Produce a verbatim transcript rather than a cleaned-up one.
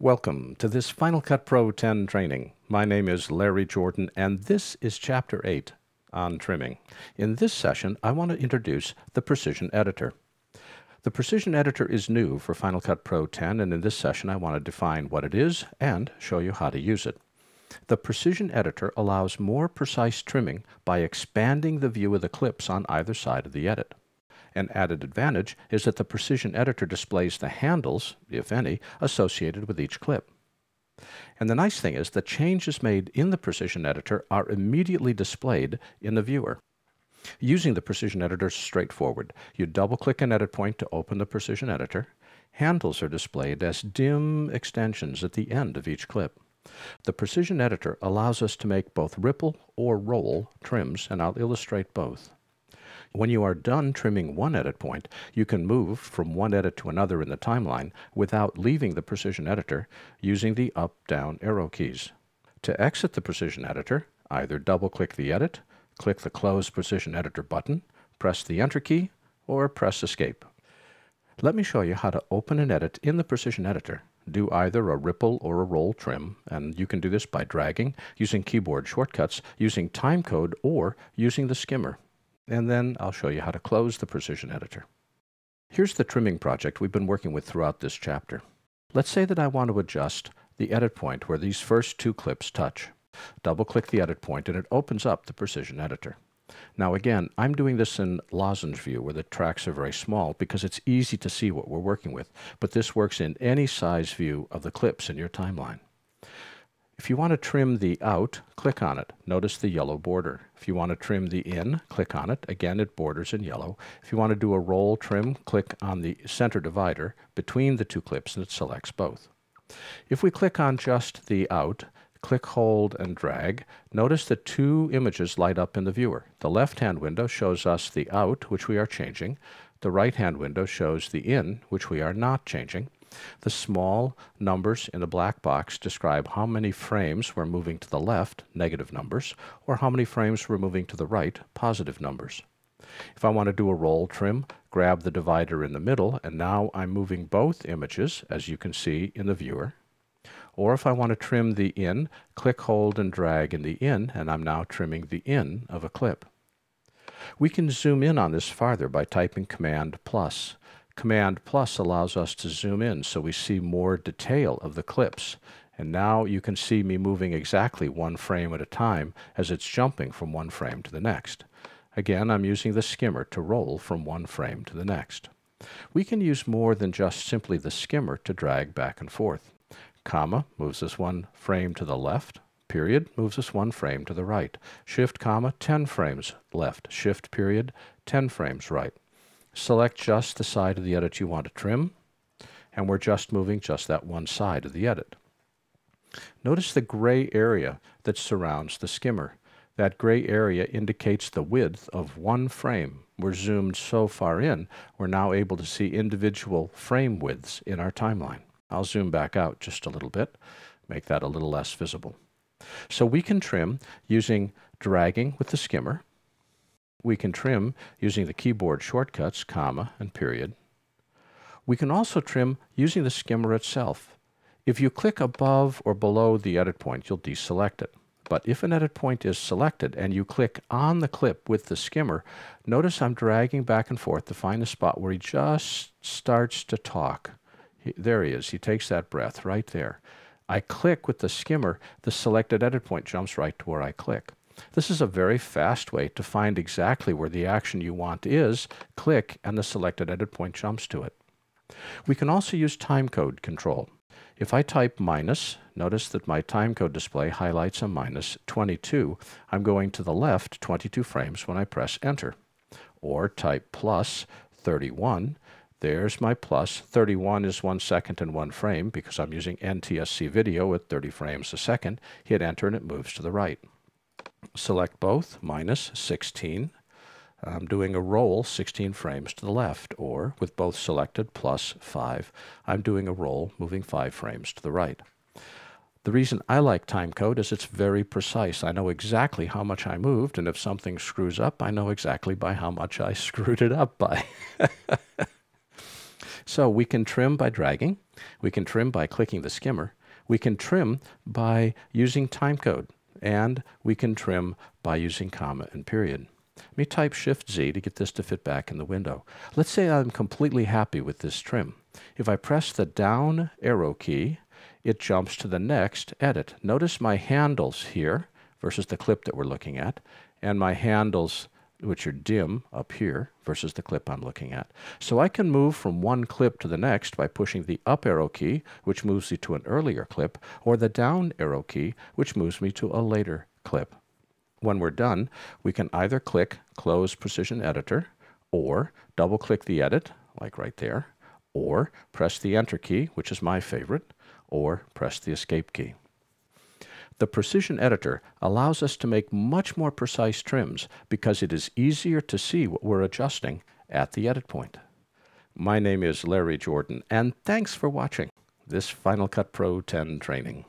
Welcome to this Final Cut Pro ten training. My name is Larry Jordan and this is Chapter eight on trimming. In this session I want to introduce the Precision Editor. The Precision Editor is new for Final Cut Pro ten, and in this session I want to define what it is and show you how to use it. The Precision Editor allows more precise trimming by expanding the view of the clips on either side of the edit. An added advantage is that the Precision Editor displays the handles, if any, associated with each clip. And the nice thing is that changes made in the Precision Editor are immediately displayed in the viewer. Using the Precision Editor is straightforward. You double-click an edit point to open the Precision Editor. Handles are displayed as dim extensions at the end of each clip. The Precision Editor allows us to make both ripple or roll trims, and I'll illustrate both. When you are done trimming one edit point, you can move from one edit to another in the timeline without leaving the Precision Editor using the up-down arrow keys. To exit the Precision Editor, either double-click the edit, click the Close Precision Editor button, press the Enter key, or press Escape. Let me show you how to open an edit in the Precision Editor. Do either a ripple or a roll trim, and you can do this by dragging, using keyboard shortcuts, using timecode, or using the skimmer. And then I'll show you how to close the Precision Editor. Here's the trimming project we've been working with throughout this chapter. Let's say that I want to adjust the edit point where these first two clips touch. Double-click the edit point and it opens up the Precision Editor. Now again, I'm doing this in lozenge view where the tracks are very small because it's easy to see what we're working with, but this works in any size view of the clips in your timeline. If you want to trim the out, click on it. Notice the yellow border. If you want to trim the in, click on it. Again, it borders in yellow. If you want to do a roll trim, click on the center divider between the two clips and it selects both. If we click on just the out, click, hold, and drag, notice the two images light up in the viewer. The left-hand window shows us the out, which we are changing. The right-hand window shows the in, which we are not changing. The small numbers in the black box describe how many frames we're moving to the left, negative numbers, or how many frames we're moving to the right, positive numbers. If I want to do a roll trim, grab the divider in the middle, and now I'm moving both images, as you can see in the viewer. Or if I want to trim the in, click, hold, and drag in the in, and I'm now trimming the in of a clip. We can zoom in on this farther by typing Command plus. Command plus allows us to zoom in so we see more detail of the clips, and now you can see me moving exactly one frame at a time as it's jumping from one frame to the next. Again, I'm using the skimmer to roll from one frame to the next. We can use more than just simply the skimmer to drag back and forth. Comma moves us one frame to the left, period moves us one frame to the right, shift comma ten frames left, shift period ten frames right. Select just the side of the edit you want to trim, and we're just moving just that one side of the edit. Notice the gray area that surrounds the skimmer. That gray area indicates the width of one frame. We're zoomed so far in, we're now able to see individual frame widths in our timeline. I'll zoom back out just a little bit, make that a little less visible. So we can trim using dragging with the skimmer. We can trim using the keyboard shortcuts, comma, and period. We can also trim using the skimmer itself. If you click above or below the edit point, you'll deselect it. But if an edit point is selected and you click on the clip with the skimmer, notice I'm dragging back and forth to find a spot where he just starts to talk. He, there he is. He takes that breath right there. I click with the skimmer. The selected edit point jumps right to where I click. This is a very fast way to find exactly where the action you want is, click, and the selected edit point jumps to it. We can also use timecode control. If I type minus, notice that my timecode display highlights a minus twenty-two. I'm going to the left twenty-two frames when I press Enter. Or type plus thirty-one. There's my plus. thirty-one is one second and one frame because I'm using N T S C video at thirty frames a second. Hit Enter and it moves to the right. Select both, minus sixteen. I'm doing a roll sixteen frames to the left, or with both selected, plus five. I'm doing a roll moving five frames to the right. The reason I like timecode is it's very precise. I know exactly how much I moved, and if something screws up, I know exactly by how much I screwed it up by. So we can trim by dragging, we can trim by clicking the skimmer, we can trim by using timecode, and we can trim by using comma and period. Let me type shift Z to get this to fit back in the window. Let's say I'm completely happy with this trim. If I press the down arrow key, it jumps to the next edit. Notice my handles here versus the clip that we're looking at, and my handles, which are dim up here, versus the clip I'm looking at. So I can move from one clip to the next by pushing the up arrow key, which moves you to an earlier clip, or the down arrow key, which moves me to a later clip. When we're done, we can either click Close Precision Editor, or double-click the edit, like right there, or press the Enter key, which is my favorite, or press the Escape key. The Precision Editor allows us to make much more precise trims because it is easier to see what we're adjusting at the edit point. My name is Larry Jordan, and thanks for watching this Final Cut Pro ten training.